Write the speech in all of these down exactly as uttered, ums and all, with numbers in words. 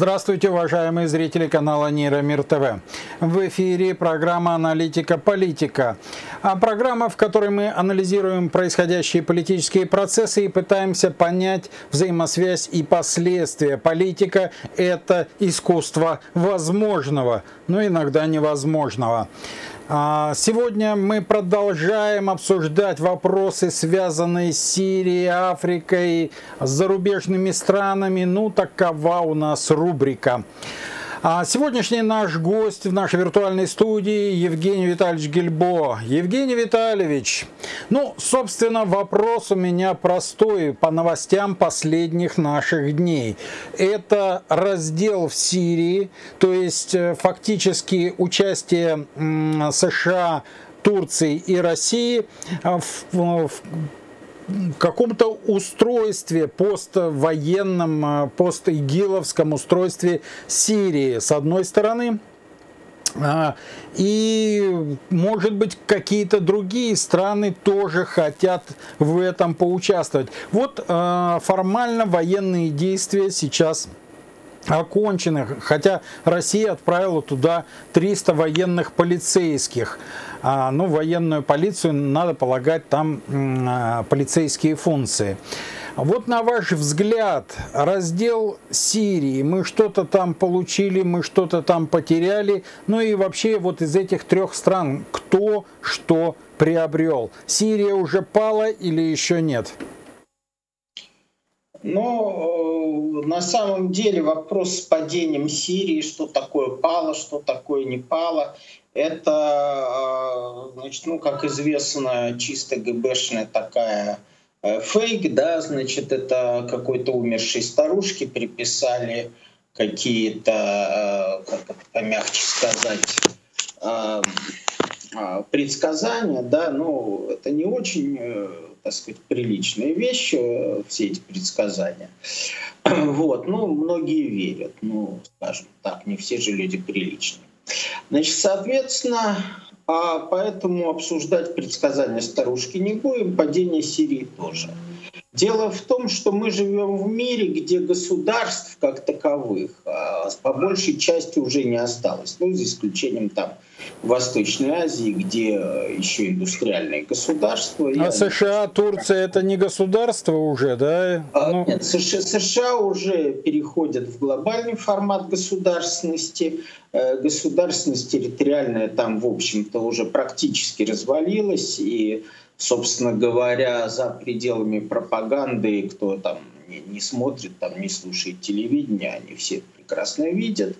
Здравствуйте, уважаемые зрители канала Нейромир ТВ. В эфире программа «Аналитика. Политика». Программа, в которой мы анализируем происходящие политические процессы и пытаемся понять взаимосвязь и последствия. Политика – это искусство возможного, но иногда невозможного. Сегодня мы продолжаем обсуждать вопросы, связанные с Сирией, Африкой, с зарубежными странами. Ну, такова у нас рубрика. Сегодняшний наш гость в нашей виртуальной студии Евгений Витальевич Гильбо. Евгений Витальевич, ну, собственно, вопрос у меня простой по новостям последних наших дней. Это раздел в Сирии, то есть фактически участие США, Турции и России в, в каком-то устройстве, поствоенном, постигиловском устройстве Сирии, с одной стороны, и, может быть, какие-то другие страны тоже хотят в этом поучаствовать. Вот формально военные действия сейчас окончены, хотя Россия отправила туда триста военных полицейских. А, ну, военную полицию, надо полагать, там а, полицейские функции. Вот на ваш взгляд, раздел Сирии, мы что-то там получили, мы что-то там потеряли, ну и вообще вот из этих трех стран, кто что приобрел? Сирия уже пала или еще нет? Но на самом деле вопрос с падением Сирии, что такое пало, что такое не пало, это, значит, ну, как известно, чисто ГБшная такая фейк, да, значит, это какой-то умершей старушке приписали какие-то, как это помягче сказать, предсказания, да, но это не очень, так сказать, приличные вещи, все эти предсказания. Вот, ну, многие верят, ну, скажем так, не все же люди приличные. Значит, соответственно, а поэтому обсуждать предсказания старушки не будем, падение Сирии тоже. Дело в том, что мы живем в мире, где государств как таковых по большей части уже не осталось. Ну, за исключением там Восточной Азии, где еще индустриальные государства. А США, они... Турция — это не государство уже, да? А, ну... Нет, США, США уже переходят в глобальный формат государственности. Государственность территориальная там, в общем-то, уже практически развалилась, и, собственно говоря, за пределами пропаганды, кто там не смотрит, там не слушает телевидение, они все прекрасно видят.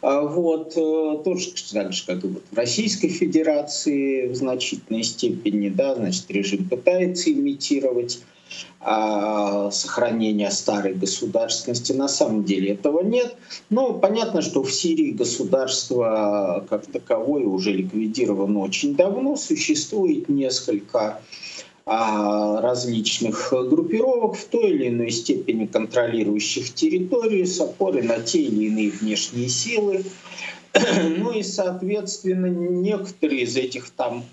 Вот, тоже так же, как и вот в Российской Федерации в значительной степени, да, значит, режим пытается имитировать а, сохранение старой государственности. На самом деле этого нет. Но понятно, что в Сирии государство как таковое уже ликвидировано очень давно. Существует несколько различных группировок, в той или иной степени контролирующих территорию, с опорой на те или иные внешние силы. Ну и, соответственно, некоторые из этих там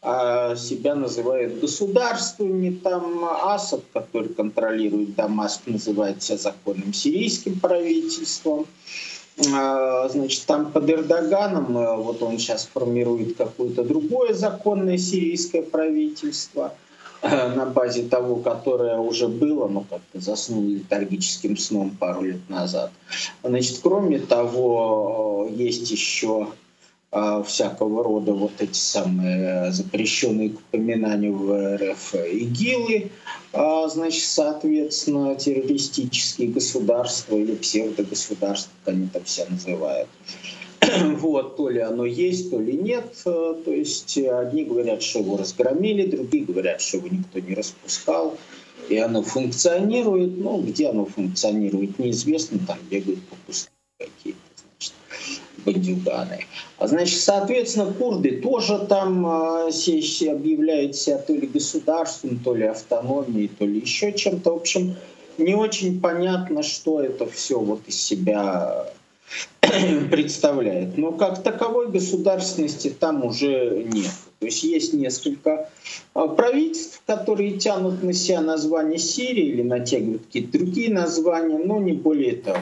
себя называют государствами. Там Асад, который контролирует Дамаск, называет себя законным сирийским правительством. Значит, там под Эрдоганом, вот он сейчас формирует какое-то другое законное сирийское правительство на базе того, которое уже было, но как-то заснуло летаргическим сном пару лет назад. Значит, кроме того, есть еще всякого рода вот эти самые запрещенные к упоминанию в РФ игилы, значит, соответственно, террористические государства или псевдогосударства, как они там все называют. Вот, то ли оно есть, то ли нет. То есть одни говорят, что его разгромили, другие говорят, что его никто не распускал, и оно функционирует. Ну, где оно функционирует, неизвестно, там бегают по пустыне какие-то бандюганы. Значит, соответственно, курды тоже там объявляют себя то ли государством, то ли автономией, то ли еще чем-то. В общем, не очень понятно, что это все вот из себя представляет. Но как таковой государственности там уже нет. То есть есть несколько правительств, которые тянут на себя название Сирии или натягивают какие-то другие названия, но не более того.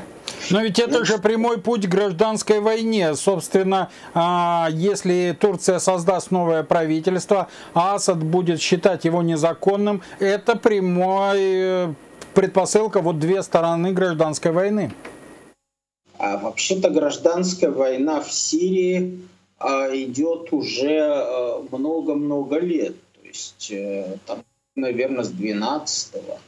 Но ведь это же прямой путь к гражданской войне. Собственно, если Турция создаст новое правительство, Асад будет считать его незаконным, это прямой предпосылка вот две стороны гражданской войны. А вообще-то гражданская война в Сирии идет уже много-много лет. То есть, там, наверное, с двенадцатого.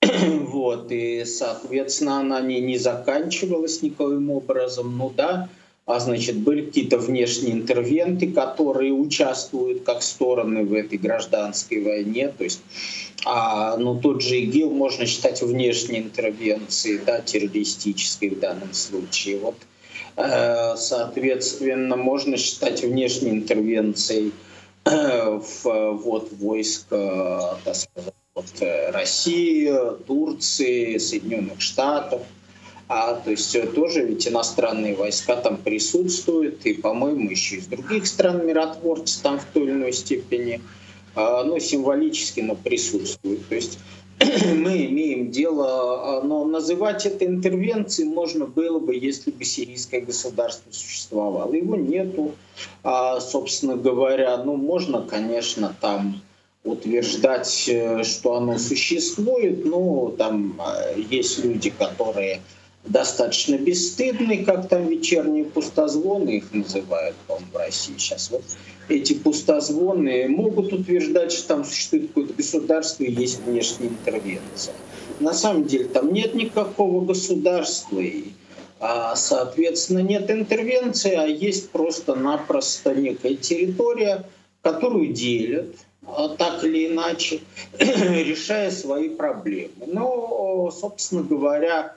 Вот, и, соответственно, она не, не заканчивалась никаким образом. Ну да, а значит, были какие-то внешние интервенты, которые участвуют как стороны в этой гражданской войне. То есть, а, ну, тот же ИГИЛ можно считать внешней интервенцией, да, террористической в данном случае. Вот, э, соответственно, можно считать внешней интервенцией э, в вот, войск, э, так сказать, России, Турции, Соединенных Штатов, а, то есть тоже ведь иностранные войска там присутствуют, и, по-моему, еще из других стран миротворцы там в той или иной степени, а, ну, символически, но присутствуют. То есть мы имеем дело, но называть это интервенцией можно было бы, если бы сирийское государство существовало. Его нету, а, собственно говоря, ну, можно, конечно, там утверждать, что оно существует, но там есть люди, которые достаточно бесстыдны, как там вечерние пустозвоны их называют, по-моему, в России сейчас. Вот эти пустозвоны могут утверждать, что там существует какое-то государство и есть внешняя интервенция. На самом деле там нет никакого государства, и, соответственно, нет интервенции, а есть просто-напросто некая территория, которую делят, так или иначе, решая свои проблемы. Но, собственно говоря,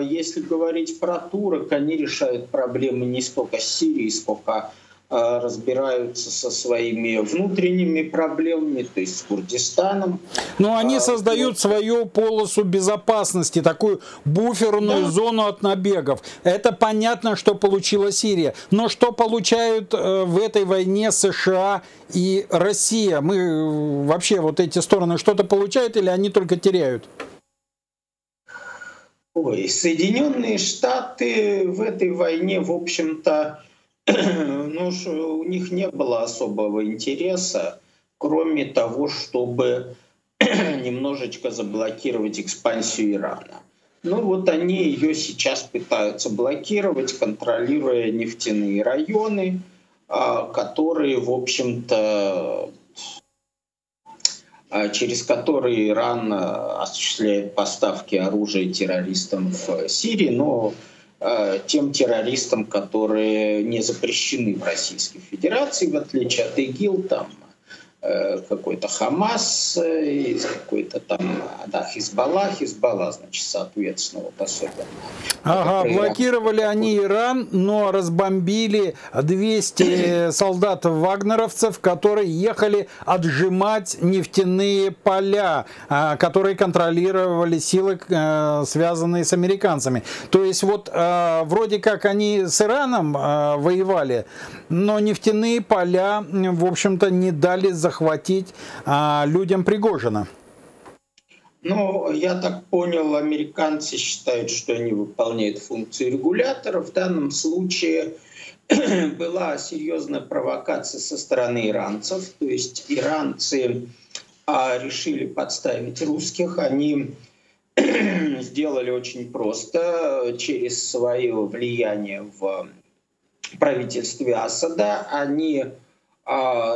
если говорить про турок, они решают проблемы не столько с Сирией, сколько разбираются со своими внутренними проблемами, то есть с Курдистаном. Но они а, создают вот свою полосу безопасности, такую буферную, да, зону от набегов. Это понятно, что получила Сирия. Но что получают э, в этой войне США и Россия? Мы э, вообще вот эти стороны что-то получают или они только теряют? Ой, Соединенные Штаты в этой войне, в общем-то, ну, у них не было особого интереса, кроме того, чтобы немножечко заблокировать экспансию Ирана. Ну вот они ее сейчас пытаются блокировать, контролируя нефтяные районы, которые, в общем-то, через которые Иран осуществляет поставки оружия террористам в Сирии, но тем террористам, которые не запрещены в Российской Федерации, в отличие от ИГИЛ, там какой-то Хамас, какой-то там, да, Хизбалла, Хизбалла, значит, соответственно, вот особенно. Ага, блокировали они Иран, но разбомбили двести солдат-вагнеровцев, которые ехали отжимать нефтяные поля, которые контролировали силы, связанные с американцами. То есть вот вроде как они с Ираном воевали, но нефтяные поля, в общем-то, не дали за захватить а, людям Пригожина. Ну, я так понял, американцы считают, что они выполняют функцию регулятора. В данном случае была серьезная провокация со стороны иранцев. То есть иранцы а, решили подставить русских. Они сделали очень просто. Через свое влияние в правительстве Асада они...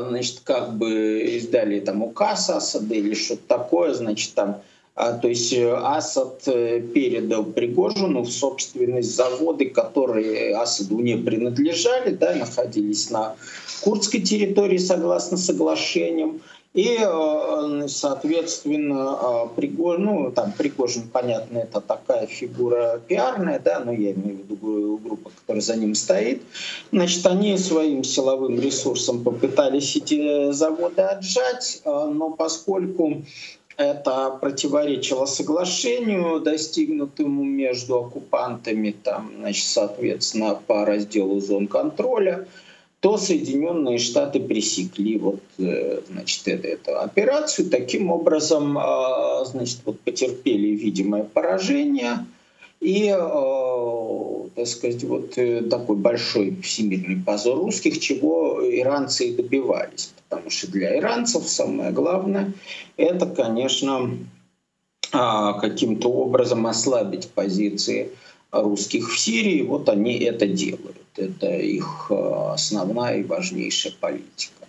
значит, как бы издали там указ Асада или что-то такое, значит, там, то есть Асад передал Пригожину в собственность заводы, которые Асаду не принадлежали, да, находились на курдской территории, согласно соглашениям, и, соответственно, Пригожин, ну, там, Пригожин, понятно, это такая фигура пиарная, да, но я имею в виду группу, которая за ним стоит, значит, они своим силовым ресурсом попытались эти заводы отжать, но поскольку Это противоречило соглашению, достигнутому между оккупантами, там, значит, соответственно, по разделу зон контроля, то Соединенные Штаты пресекли вот, значит, эту операцию. Таким образом, значит, вот потерпели видимое поражение. И, так сказать, вот такой большой всемирный позор русских, чего иранцы и добивались. Потому что для иранцев самое главное — это, конечно, каким-то образом ослабить позиции русских в Сирии. Вот они это делают. Это их основная и важнейшая политика.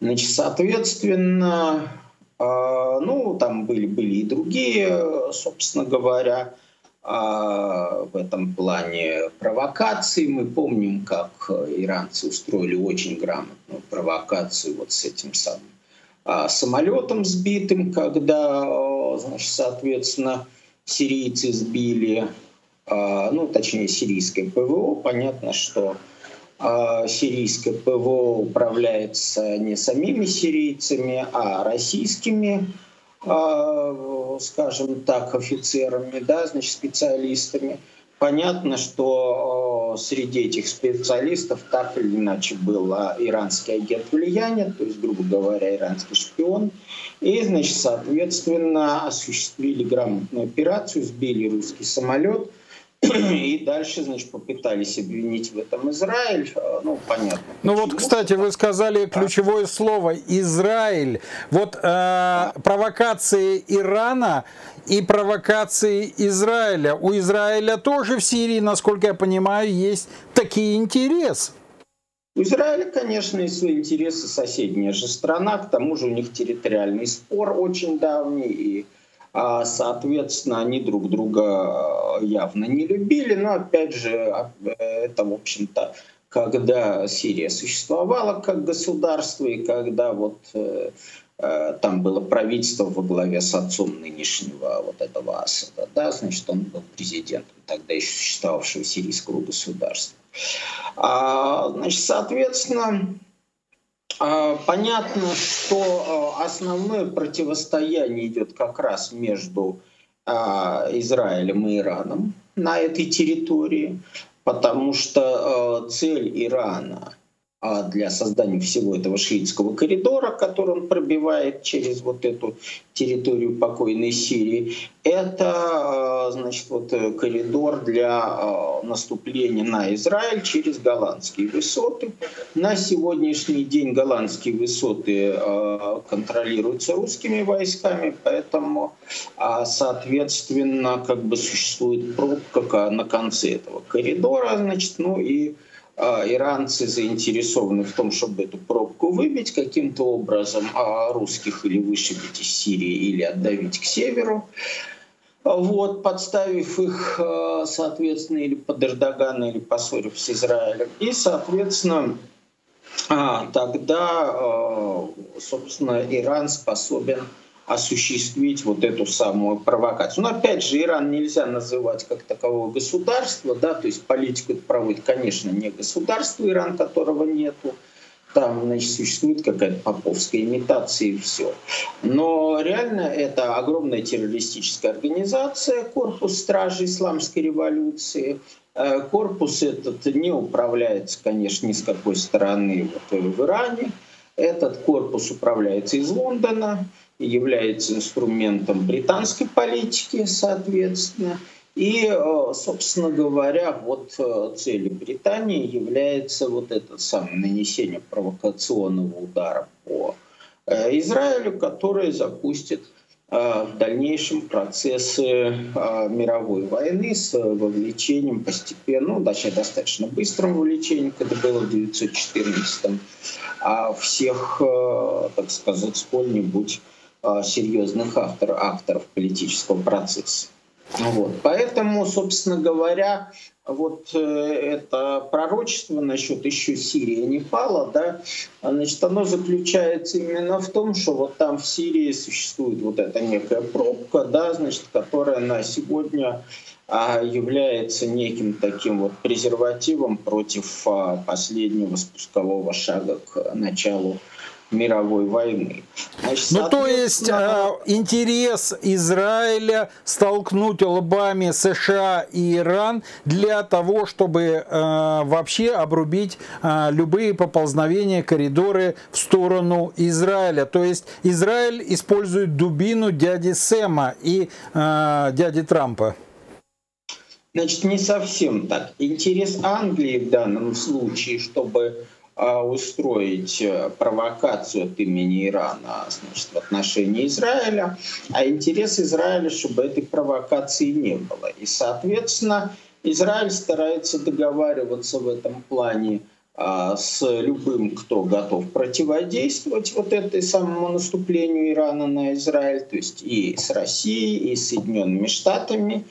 Значит, соответственно, ну, там были, были и другие, собственно говоря, в этом плане провокации. Мы помним, как иранцы устроили очень грамотную провокацию вот с этим самым самолетом сбитым, когда, значит, соответственно, сирийцы сбили, ну, точнее, сирийское ПВО. Понятно, что сирийское ПВО управляется не самими сирийцами, а российскими, скажем так, офицерами, да, значит, специалистами. Понятно, что среди этих специалистов так или иначе был иранский агент влияния, то есть, грубо говоря, иранский шпион. И, значит, соответственно, осуществили грамотную операцию, сбили русский самолет и дальше, значит, попытались обвинить в этом Израиль. Ну, понятно. Ну почему. Вот, кстати, вы сказали ключевое да. слово «Израиль». Вот э, да. провокации Ирана и провокации Израиля. У Израиля тоже в Сирии, насколько я понимаю, есть такие интересы. У Израиля, конечно, есть свои интересы, соседняя же страна. К тому же у них территориальный спор очень давний, и соответственно, они друг друга явно не любили, но, опять же, это, в общем-то, когда Сирия существовала как государство, и когда вот э, там было правительство во главе с отцом нынешнего вот этого Асада, да, значит, он был президентом тогда еще существовавшего сирийского государства. А, значит, соответственно, понятно, что основное противостояние идет как раз между Израилем и Ираном на этой территории, потому что цель Ирана для создания всего этого шиитского коридора, который он пробивает через вот эту территорию покойной Сирии, это, значит, вот коридор для наступления на Израиль через голландские высоты. На сегодняшний день голландские высоты контролируются русскими войсками, поэтому, соответственно, как бы существует пробка на конце этого коридора, значит, ну и иранцы заинтересованы в том, чтобы эту пробку выбить каким-то образом, а русских или вышибить из Сирии, или отдавить к северу, вот, подставив их, соответственно, или под Эрдогана, или поссорив с Израилем. И, соответственно, тогда, собственно, Иран способен осуществить вот эту самую провокацию. Но опять же, Иран нельзя называть как такового государства, да, то есть политику проводит, конечно, не государство Иран, которого нету, там, значит, существует какая-то поповская имитация и все. Но реально это огромная террористическая организация, корпус стражи исламской революции. Корпус этот не управляется, конечно, ни с какой стороны вот в Иране. Этот корпус управляется из Лондона, является инструментом британской политики, соответственно. И, собственно говоря, вот целью Британии является вот это самое нанесение провокационного удара по Израилю, который запустит в дальнейшем процессы мировой войны с вовлечением постепенно, ну, точнее, достаточно быстрым вовлечением, когда было в тысяча девятьсот четырнадцатом, а всех, так сказать, сколь-нибудь серьезных авторов, акторов политического процесса. Вот. Поэтому, собственно говоря, вот это пророчество насчет еще Сирии и Непала, да, значит, оно заключается именно в том, что вот там в Сирии существует вот эта некая пробка, да, значит, которая на сегодня является неким таким вот презервативом против последнего спускового шага к началу мировой войны. Значит, ну то есть интерес Израиля столкнуть лбами США и Иран для того, чтобы вообще обрубить любые поползновения, коридоры в сторону Израиля. То есть Израиль использует дубину дяди Сэма и дяди Трампа. Значит, не совсем так. Интерес Англии в данном случае, чтобы устроить провокацию от имени Ирана, значит, в отношении Израиля, а интерес Израиля, чтобы этой провокации не было. И, соответственно, Израиль старается договариваться в этом плане а, с любым, кто готов противодействовать вот этой самому наступлению Ирана на Израиль, то есть и с Россией, и с Соединенными Штатами.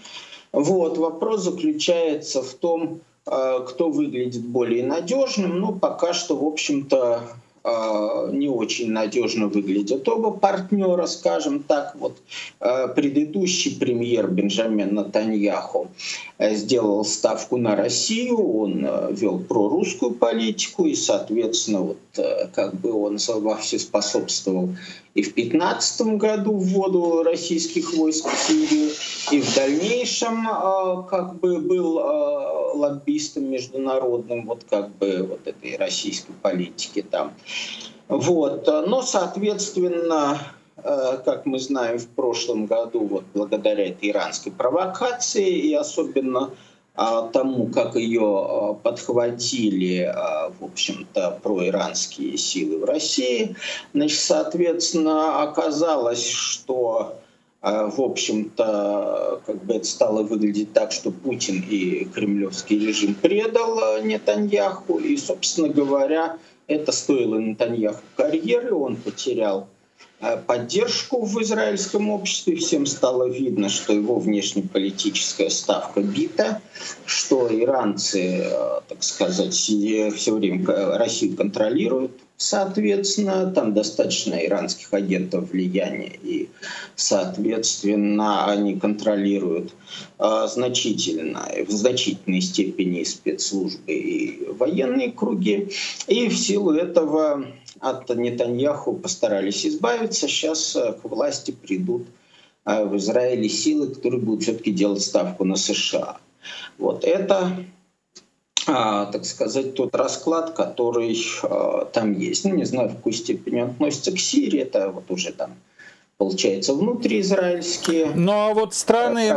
Вот, вопрос заключается в том, кто выглядит более надежным, но пока что, в общем-то, не очень надежно выглядят оба партнера, скажем так. Вот предыдущий премьер Бенджамин Нетаньяху сделал ставку на Россию, он вел прорусскую политику, и, соответственно, вот как бы он вовсе способствовал и в две тысячи пятнадцатом году вводу российских войск в Сирию, и в дальнейшем как бы был лоббистом международным вот как бы вот этой российской политики там. Вот. Но, соответственно, как мы знаем, в прошлом году вот благодаря этой иранской провокации и особенно тому, как ее подхватили, в общем-то, проиранские силы в России, значит, соответственно, оказалось, что, в общем-то, как бы это стало выглядеть так, что Путин и кремлевский режим предал Нетаньяху, и, собственно говоря, это стоило Нетаньяху карьеры, он потерял поддержку в израильском обществе. Всем стало видно, что его внешнеполитическая ставка бита, что иранцы, так сказать, все время Россию контролируют. Соответственно, там достаточно иранских агентов влияния, и, соответственно, они контролируют э, значительно, в значительной степени спецслужбы и военные круги. И в силу этого от Нетаньяху постарались избавиться. Сейчас э, к власти придут э, в Израиле силы, которые будут все-таки делать ставку на США. Вот это... А, так сказать, тот расклад, который а, там есть. Ну, не знаю, в какой степени он относится к Сирии, это вот уже там, получается, внутриизраильские. Ну, а вот страны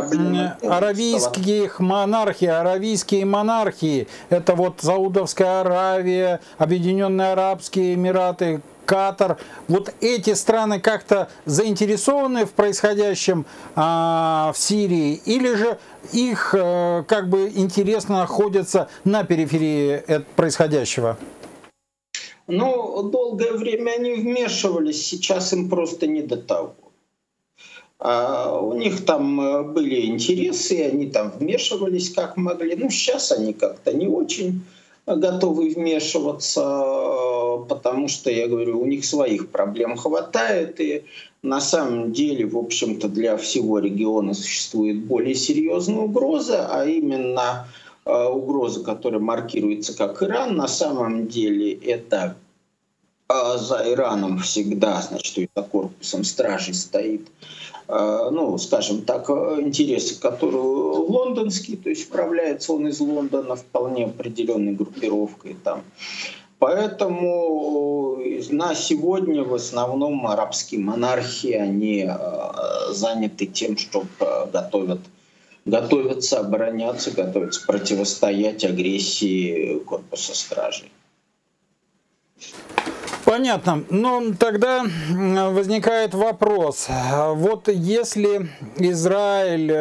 аравийских монархий, аравийские монархии, это вот Саудовская Аравия, Объединенные Арабские Эмираты, Катар, вот эти страны как-то заинтересованы в происходящем а, в Сирии, или же их а, как бы интересно находятся на периферии происходящего? Ну, долгое время они вмешивались, сейчас им просто не до того. А, у них там были интересы, они там вмешивались как могли, ну сейчас они как-то не очень готовы вмешиваться, потому что, я говорю, у них своих проблем хватает, и на самом деле, в общем-то, для всего региона существует более серьезная угроза, а именно э, угроза, которая маркируется как Иран, на самом деле это э, за Ираном всегда, значит, за корпусом стражей стоит, э, ну, скажем так, интересы, которые лондонские, то есть управляется он из Лондона вполне определенной группировкой там. Поэтому на сегодня в основном арабские монархии, они э, заняты тем, что готовят, готовятся обороняться, готовятся противостоять агрессии корпуса стражей. Понятно. Но тогда возникает вопрос. Вот если Израиль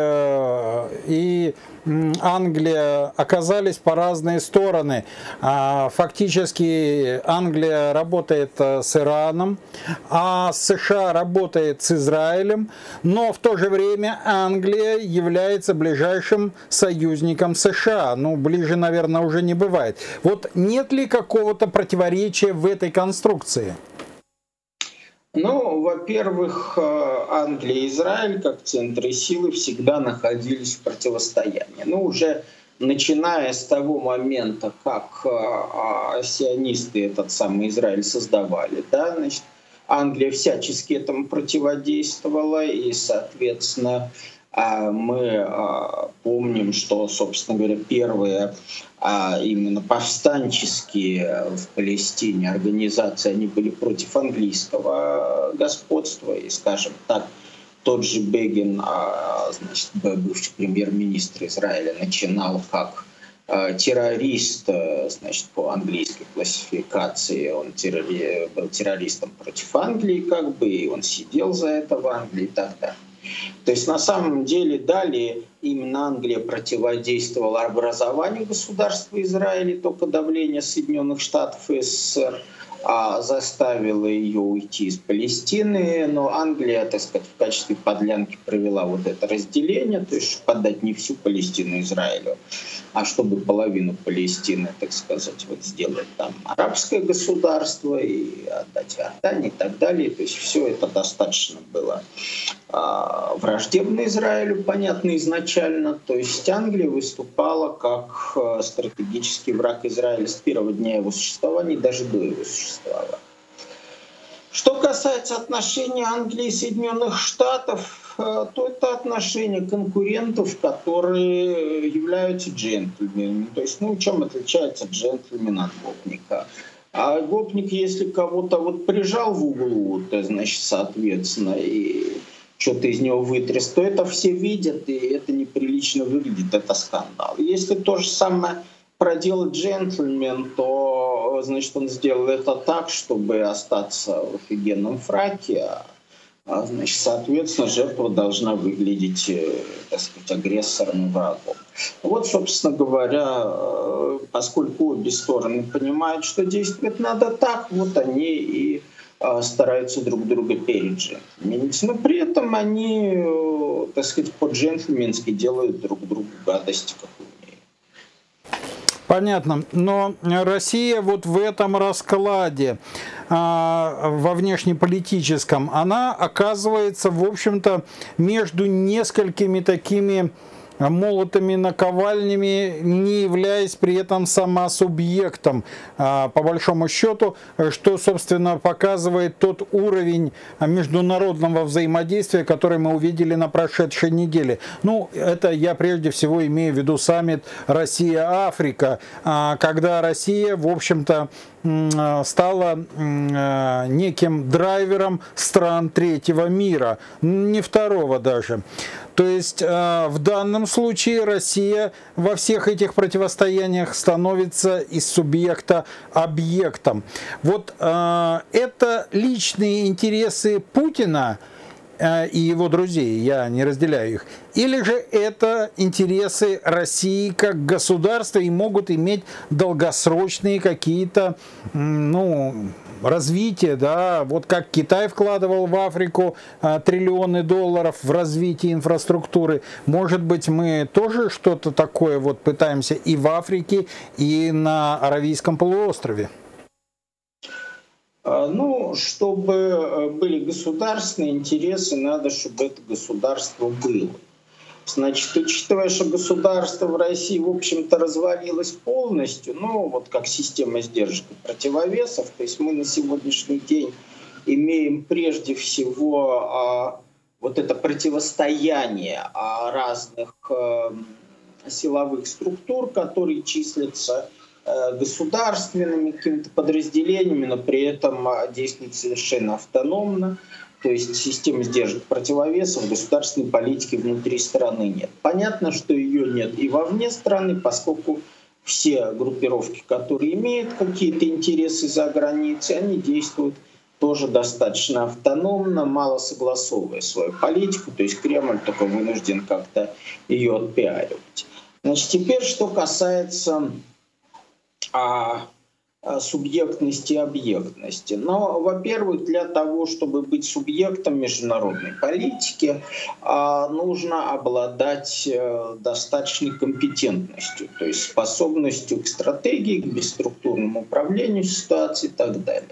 и Англия оказались по разные стороны, фактически Англия работает с Ираном, а США работает с Израилем, но в то же время Англия является ближайшим союзником США. Ну, ближе, наверное, уже не бывает. Вот нет ли какого-то противоречия в этой конструкции? Ну, во-первых, Англия и Израиль, как центры силы, всегда находились в противостоянии. Ну, уже начиная с того момента, как сионисты этот самый Израиль создавали, да, значит, Англия всячески этому противодействовала, и, соответственно, мы помним, что, собственно говоря, первые именно повстанческие в Палестине организации, они были против английского господства, и, скажем так, тот же Бегин, значит, бывший премьер-министр Израиля, начинал как террорист, значит, по английской классификации. Он террори... был террористом против Англии, как бы, и он сидел за это в Англии и так далее. То есть на самом деле далее именно Англия противодействовала образованию государства Израиля, только давление Соединенных Штатов и СССР заставила ее уйти из Палестины, но Англия, так сказать, в качестве подлянки провела вот это разделение, то есть поддать не всю Палестину Израилю, а чтобы половину Палестины, так сказать, вот сделать там арабское государство и отдать Иордании и так далее. То есть все это достаточно было враждебно Израилю, понятно, изначально. То есть Англия выступала как стратегический враг Израиля с первого дня его существования, даже до его существования. Что касается отношений Англии и Соединенных Штатов, то это отношения конкурентов, которые являются джентльменами. То есть, ну, чем отличается джентльмен от гопника? А гопник, если кого-то вот прижал в углу, то, значит, соответственно, и что-то из него вытряс, то это все видят, и это неприлично выглядит, это скандал. Если то же самое проделал джентльмен, то, значит, он сделал это так, чтобы остаться в офигенном фраке, а, значит, соответственно, жертва должна выглядеть, так сказать, агрессором и врагом. Вот, собственно говоря, поскольку обе стороны понимают, что действовать надо так, вот они и стараются друг друга переджентльменить. Но при этом они, так сказать, по-джентльменски делают друг другу гадости какую-то. Понятно, но Россия вот в этом раскладе, во внешнеполитическом, она оказывается, в общем-то, между несколькими такими молотами, наковальнями, не являясь при этом самосубъектом, по большому счету, что, собственно, показывает тот уровень международного взаимодействия, который мы увидели на прошедшей неделе. Ну, это я прежде всего имею в виду саммит Россия-Африка, когда Россия, в общем-то, стала неким драйвером стран третьего мира, не второго даже. То есть в данном случае Россия во всех этих противостояниях становится из субъекта объектом. Вот это личные интересы Путина и его друзей, я не разделяю их, или же это интересы России как государства и могут иметь долгосрочные какие-то, ну, развитие, да, вот как Китай вкладывал в Африку а, триллионы долларов в развитие инфраструктуры, может быть, мы тоже что-то такое вот пытаемся и в Африке, и на Аравийском полуострове? Ну, чтобы были государственные интересы, надо, чтобы это государство было. Значит, учитывая, что государство в России, в общем-то, развалилось полностью, ну, вот как система сдержек и противовесов, то есть мы на сегодняшний день имеем прежде всего а, вот это противостояние а, разных а, силовых структур, которые числятся государственными какими-то подразделениями, но при этом действует совершенно автономно. То есть система сдержек противовесов, государственной политики внутри страны нет. Понятно, что ее нет и вовне страны, поскольку все группировки, которые имеют какие-то интересы за границей, они действуют тоже достаточно автономно, мало согласовывая свою политику. То есть Кремль только вынужден как-то ее отпиаривать. Значит, теперь что касается о субъектности и объектности. Но, во-первых, для того, чтобы быть субъектом международной политики, нужно обладать достаточной компетентностью, то есть способностью к стратегии, к бесструктурному управлению ситуацией и так далее.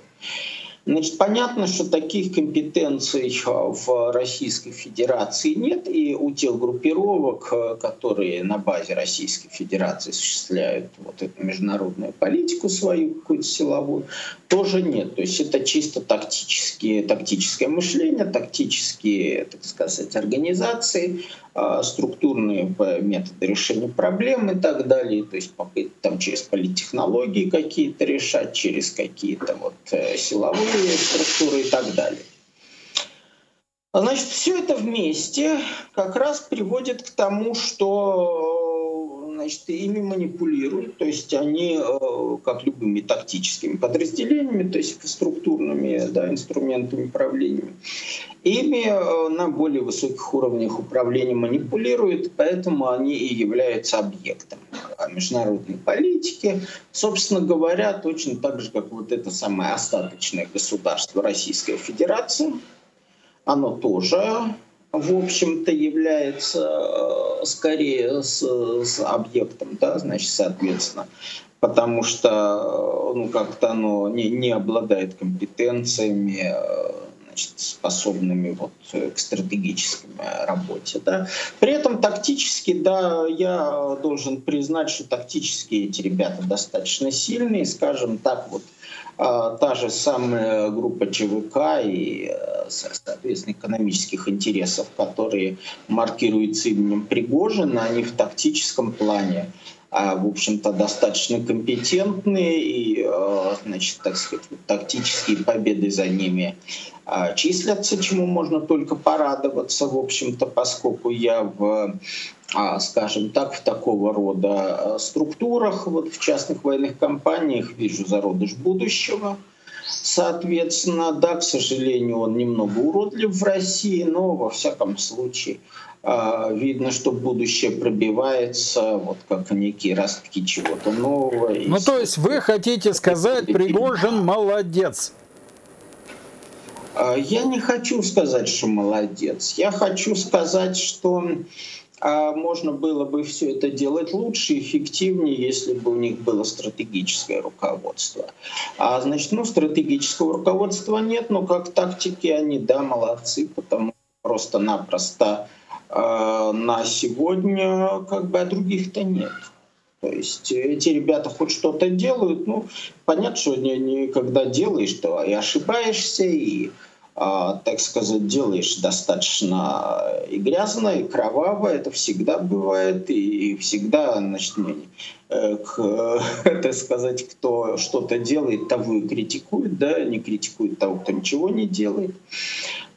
Значит, понятно, что таких компетенций в Российской Федерации нет, и у тех группировок, которые на базе Российской Федерации осуществляют вот эту международную политику свою, какую-то силовую, тоже нет. То есть это чисто тактические, тактическое мышление, тактические, так сказать, организации, структурные методы решения проблем и так далее, то есть попытки там через политтехнологии какие-то решать, через какие-то вот силовые структуры и так далее. Значит, все это вместе как раз приводит к тому, что, значит, ими манипулируют, то есть они, как любыми тактическими подразделениями, то есть структурными, да, инструментами управления, ими на более высоких уровнях управления манипулируют, поэтому они и являются объектом международной политики. Собственно говоря, точно так же, как вот это самое остаточное государство Российской Федерации, оно тоже, в общем-то, является скорее с, с объектом, да, значит, соответственно, потому что, ну, как-то оно не, не обладает компетенциями, способными вот к стратегической работе. Да. При этом тактически, да, я должен признать, что тактически эти ребята достаточно сильные, скажем так, вот та же самая группа ЧВК и, соответственно, экономических интересов, которые маркируются именем Пригожина, они в тактическом плане, в общем-то, достаточно компетентные, и, значит, так сказать, тактические победы за ними числятся, чему можно только порадоваться, в общем-то, поскольку я в, скажем так, в такого рода структурах, вот в частных военных компаниях вижу зародыш будущего. Соответственно, да, к сожалению, он немного уродлив в России, но во всяком случае видно, что будущее пробивается, вот как некие ростки чего-то нового. Ну, то есть вы хотите сказать, Пригожин молодец? Я не хочу сказать, что молодец. Я хочу сказать, что можно было бы все это делать лучше и эффективнее, если бы у них было стратегическое руководство. А, значит, ну, стратегического руководства нет, но как тактики они, да, молодцы, потому что просто-напросто на сегодня как бы, а других-то нет. То есть эти ребята хоть что-то делают, ну, понятно, что не, не, когда делаешь, то и ошибаешься, и, а, так сказать, делаешь достаточно и грязно, и кроваво, это всегда бывает, и, и всегда, значит, не, к, так сказать, кто что-то делает, того и критикует, да, не критикует того, кто ничего не делает.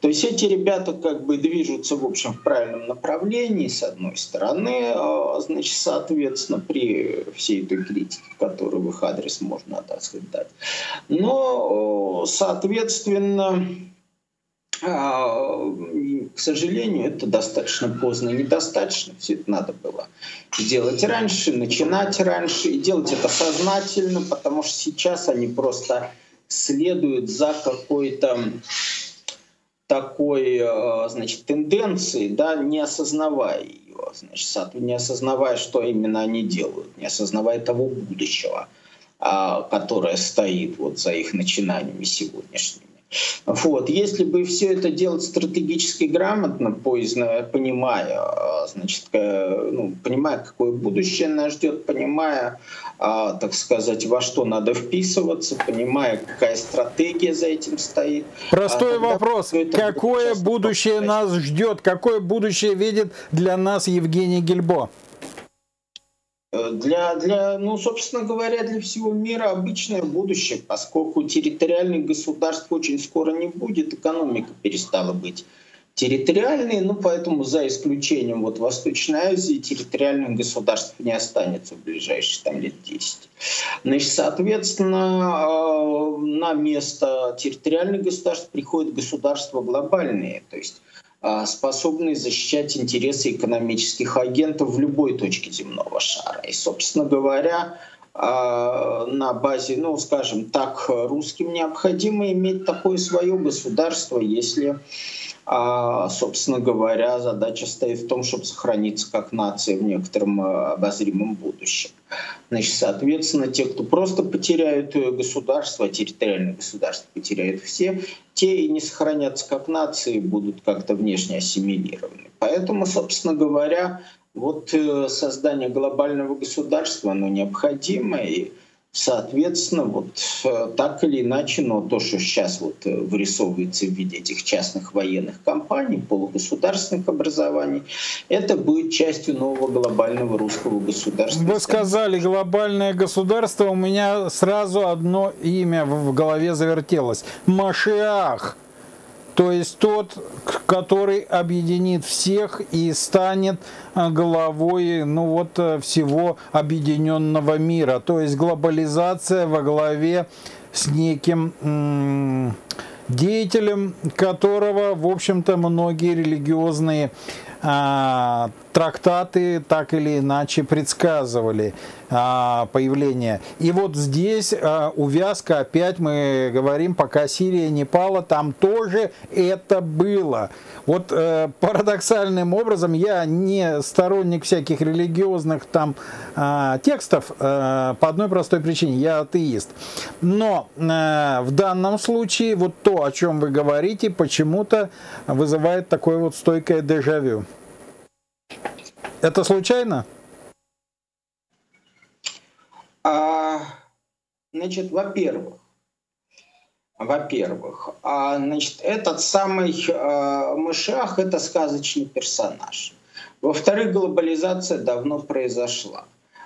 То есть эти ребята как бы движутся, в общем, в правильном направлении, с одной стороны, значит, соответственно, при всей той критике, которую в их адрес можно, так сказать, дать. Но, соответственно, к сожалению, это достаточно поздно, недостаточно. Все это надо было делать раньше, начинать раньше, и делать это сознательно, потому что сейчас они просто следуют за какой-то такой, значит, тенденции, да, не осознавая ее, значит, не осознавая, что именно они делают, не осознавая того будущего, которое стоит вот за их начинаниями сегодняшними. Вот. Если бы все это делать стратегически грамотно, понимая, значит, ну, понимая, какое будущее нас ждет, понимая, так сказать, во что надо вписываться, понимая, какая стратегия за этим стоит. Простой а вопрос. Какое будущее нас ждет? Какое будущее видит для нас Евгений Гильбо? Для, для, ну, собственно говоря, для всего мира обычное будущее, поскольку территориальных государств очень скоро не будет, экономика перестала быть территориальной, ну, поэтому за исключением вот Восточной Азии территориальных государств не останется в ближайшие там лет десять. Значит, соответственно, на место территориальных государств приходят государства глобальные, то есть способные защищать интересы экономических агентов в любой точке земного шара. И, собственно говоря, на базе, ну, скажем так, русским необходимо иметь такое свое государство, если, собственно говоря, задача стоит в том, чтобы сохраниться как нация в некотором обозримом будущем. Значит, соответственно, те, кто просто потеряют государство, территориальное государство потеряют все, те и не сохранятся как нации, будут как-то внешне ассимилированы. Поэтому, собственно говоря, вот создание глобального государства, оно необходимо, и, соответственно, вот так или иначе, но то, что сейчас вот вырисовывается в виде этих частных военных компаний, полугосударственных образований, это будет частью нового глобального русского государства. Вы сказали глобальное государство, у меня сразу одно имя в голове завертелось – Мошиах. То есть тот, который объединит всех и станет главой, ну вот, всего объединенного мира. То есть глобализация во главе с неким м-м, деятелем, которого, в общем-то, многие религиозные а, трактаты так или иначе предсказывали а, появление. И вот здесь а, увязка, опять мы говорим, пока Сирия не пала, там тоже это было. Вот а, парадоксальным образом, я не сторонник всяких религиозных там а, текстов, а, по одной простой причине, я атеист. Но а, в данном случае вот то, о чем вы говорите, почему-то вызывает такое вот стойкое дежавю. Это случайно? А, значит, во-первых, во-первых, а, значит, этот самый а, Мошиах – это сказочный персонаж. Во-вторых, глобализация давно произошла.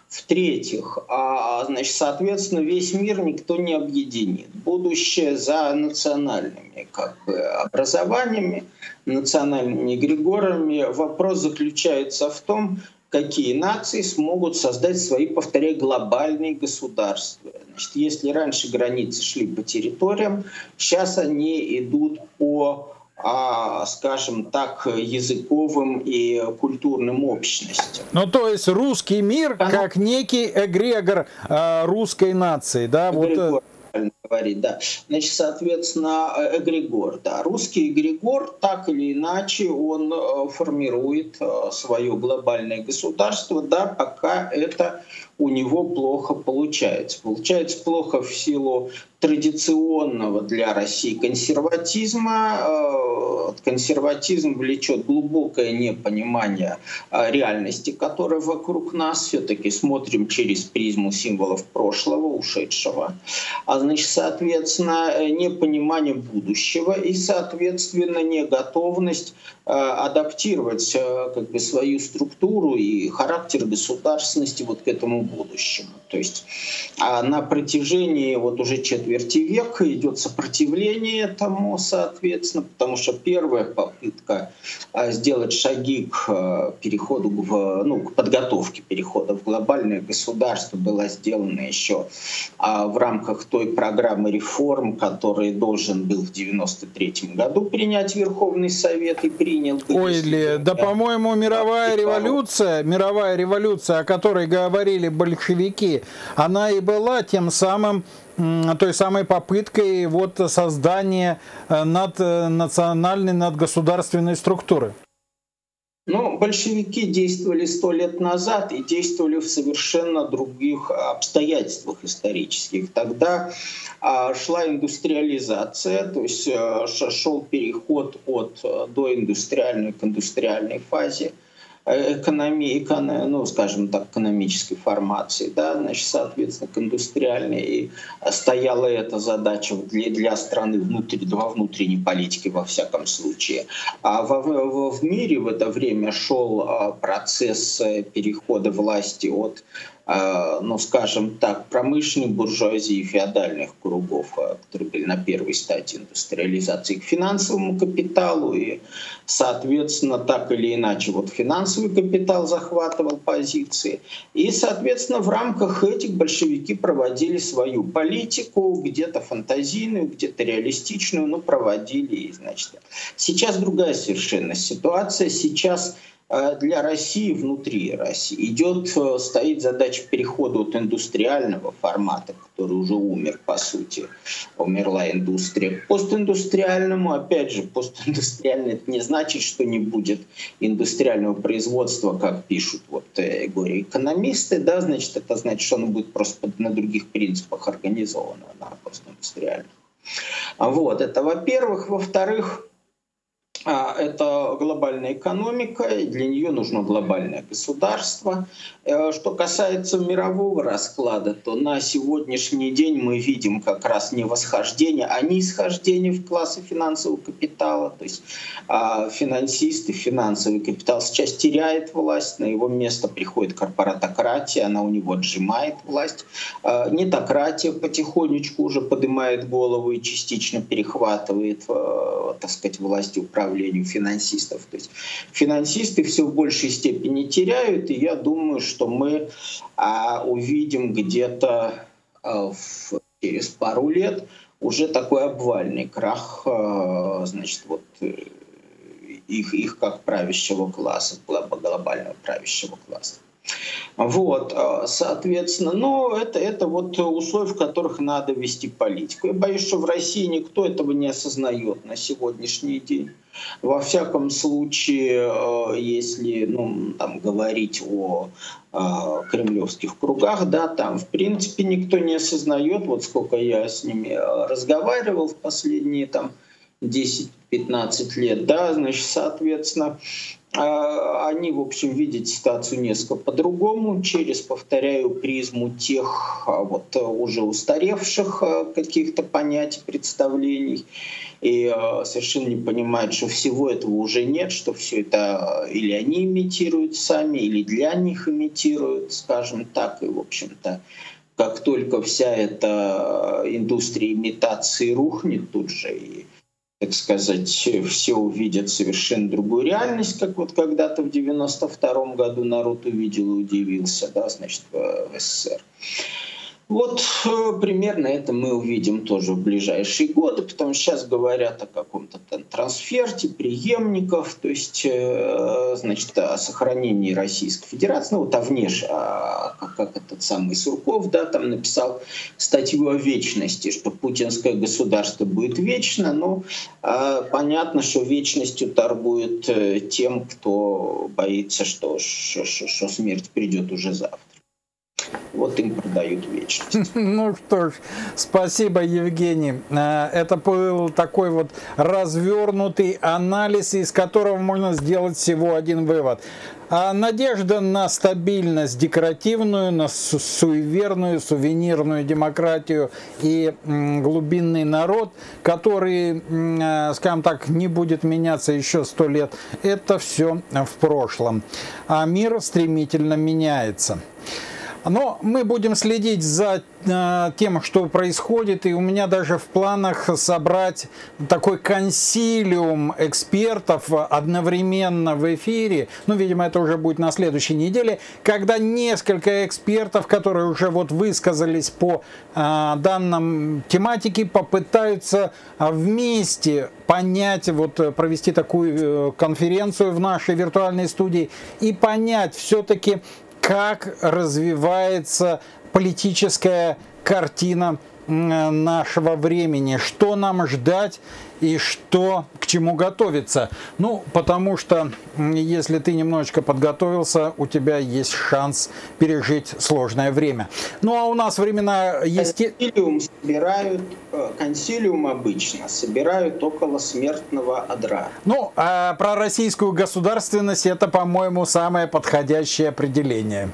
В-третьих, а, значит, соответственно, весь мир никто не объединит. Будущее за национальными как бы, образованиями, национальными эгрегорами. Вопрос заключается в том, какие нации смогут создать свои, повторяю, глобальные государства. Значит, если раньше границы шли по территориям, сейчас они идут по, а, скажем так, языковым и культурным общностям. Ну, то есть русский мир Она... как некий эгрегор а, русской нации, да? Эгрегор, вот... правильно говорить, да. Значит, соответственно, эгрегор, да. Русский эгрегор, так или иначе, он формирует свое глобальное государство, да, пока это у него плохо получается. Получается плохо в силу традиционного для России консерватизма. Консерватизм влечет глубокое непонимание реальности, которая вокруг нас. Все-таки смотрим через призму символов прошлого, ушедшего. А значит, соответственно, непонимание будущего и, соответственно, неготовность адаптировать как бы, свою структуру и характер государственности вот к этому будущему. То есть а на протяжении вот уже четверти века идет сопротивление этому, соответственно, потому что первая попытка сделать шаги к переходу, в, ну, к подготовке перехода в глобальное государство была сделана еще в рамках той программы реформ, которую должен был в девяносто третьем году принять Верховный Совет и принял. Ой, ли, да, по-моему, мировая революция, мировая революция, о которой говорили большевики, она и была тем самым той самой попыткой вот создания наднациональной, надгосударственной структуры. Ну, большевики действовали сто лет назад и действовали в совершенно других обстоятельствах исторических. Тогда а, шла индустриализация, то есть а, шел переход от доиндустриальной к индустриальной фазе экономии, эконом, ну, скажем так, экономической формации, да, значит, соответственно, к индустриальной, и стояла эта задача для, для страны внутри, во внутренней политике, во всяком случае. А во, во, в мире в это время шел процесс перехода власти от, ну, скажем так, промышленной буржуазии и феодальных кругов, которые были на первой стадии индустриализации, к финансовому капиталу. И, соответственно, так или иначе, вот финансовый капитал захватывал позиции. И, соответственно, в рамках этих большевики проводили свою политику, где-то фантазийную, где-то реалистичную, но проводили. И, значит, сейчас другая совершенно ситуация. Сейчас для России внутри России. Идет, стоит задача перехода от индустриального формата, который уже умер, по сути, умерла индустрия, к постиндустриальному. Опять же, постиндустриальный — это не значит, что не будет индустриального производства, как пишут вот, э, горе экономисты, да, значит, это значит, что оно будет просто на других принципах организовано, на постиндустриальном. Вот, это во-первых. Во-вторых, это глобальная экономика, и для нее нужно глобальное государство. Что касается мирового расклада, то на сегодняшний день мы видим как раз не восхождение, а нисхождение в классы финансового капитала. То есть финансисты, финансовый капитал сейчас теряет власть, на его место приходит корпоратократия, она у него отжимает власть. Нетократия потихонечку уже поднимает голову и частично перехватывает, так сказать, власть управления финансистов. То есть финансисты все в большей степени теряют, и я думаю, что мы а, увидим где-то а, в, через пару лет уже такой обвальный крах, а, значит, вот их, их как правящего класса, глобального правящего класса. Вот, соответственно, но это, это вот условия, в которых надо вести политику. Я боюсь, что в России никто этого не осознает на сегодняшний день. Во всяком случае, если, ну, там, говорить о, о кремлевских кругах, да, там в принципе никто не осознает. Вот сколько я с ними разговаривал в последние там десять-пятнадцать лет, да, значит, соответственно, они, в общем, видят ситуацию несколько по-другому, через, повторяю, призму тех вот уже устаревших каких-то понятий, представлений, и совершенно не понимают, что всего этого уже нет, что все это или они имитируют сами, или для них имитируют, скажем так, и, в общем-то, как только вся эта индустрия имитации рухнет, тут же и, так сказать, все увидят совершенно другую реальность, как вот когда-то в девяносто втором году народ увидел и удивился, да, значит, в СССР. Вот примерно это мы увидим тоже в ближайшие годы, потому что сейчас говорят о каком-то трансферте преемников, то есть, значит, о сохранении Российской Федерации, ну вот о внешнем, как этот самый Сурков, да, там написал статью о вечности, что путинское государство будет вечно, но понятно, что вечностью торгуют тем, кто боится, что, что, что смерть придет уже завтра. Вот им продают вечность. Ну что ж, спасибо, Евгений. Это был такой вот развернутый анализ, из которого можно сделать всего один вывод. Надежда на стабильность декоративную, на суеверную, сувенирную демократию и глубинный народ, который, скажем так, не будет меняться еще сто лет, это все в прошлом. А мир стремительно меняется. Но мы будем следить за тем, что происходит, и у меня даже в планах собрать такой консилиум экспертов одновременно в эфире, ну, видимо, это уже будет на следующей неделе, когда несколько экспертов, которые уже вот высказались по а, данным тематике, попытаются вместе понять, вот провести такую конференцию в нашей виртуальной студии и понять все-таки, как развивается политическая картина нашего времени, что нам ждать и что, к чему готовиться. Ну, потому что, если ты немножечко подготовился, у тебя есть шанс пережить сложное время. Ну, а у нас времена есть... Консилиум собирают, консилиум обычно собирают около смертного одра. Ну, а про российскую государственность это, по-моему, самое подходящее определение.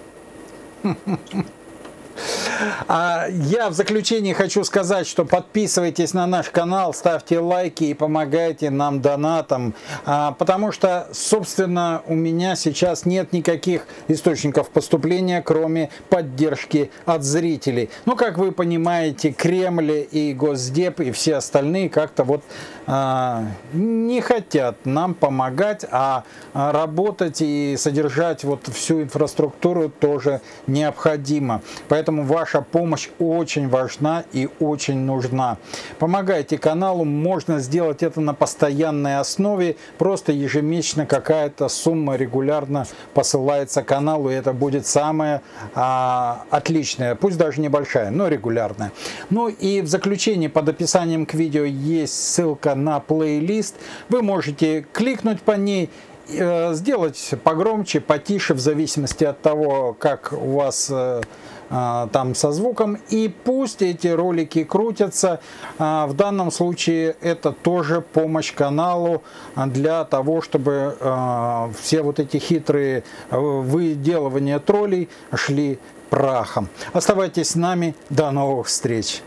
А я в заключении хочу сказать, что подписывайтесь на наш канал, ставьте лайки и помогайте нам донатом, потому что, собственно, у меня сейчас нет никаких источников поступления, кроме поддержки от зрителей. Ну, как вы понимаете, Кремль и Госдеп и все остальные как-то вот а, не хотят нам помогать, а работать и содержать вот всю инфраструктуру тоже необходимо. Поэтому ваш ваша помощь очень важна и очень нужна. Помогайте каналу, можно сделать это на постоянной основе, просто ежемесячно какая-то сумма регулярно посылается каналу, и это будет самое а, отличное, пусть даже небольшая, но регулярная. Ну и в заключение под описанием к видео есть ссылка на плейлист, вы можете кликнуть по ней, сделать погромче, потише, в зависимости от того, как у вас там со звуком. И пусть эти ролики крутятся. В данном случае это тоже помощь каналу для того, чтобы все вот эти хитрые выделывания троллей шли прахом. Оставайтесь с нами. До новых встреч!